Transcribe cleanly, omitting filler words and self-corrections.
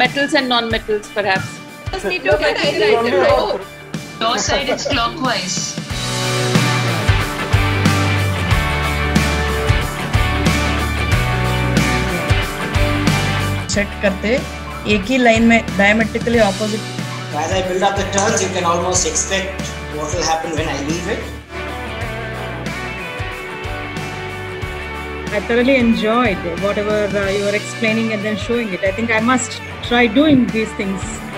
metals and non-metals perhaps. Just need to categorize it, right? Your side is clockwise. Check करते एक ही line में diametrically opposite. As I build up the turns, you can almost expect what will happen when I leave it. I thoroughly enjoyed whatever you were explaining and then showing it. I think I must try doing these things.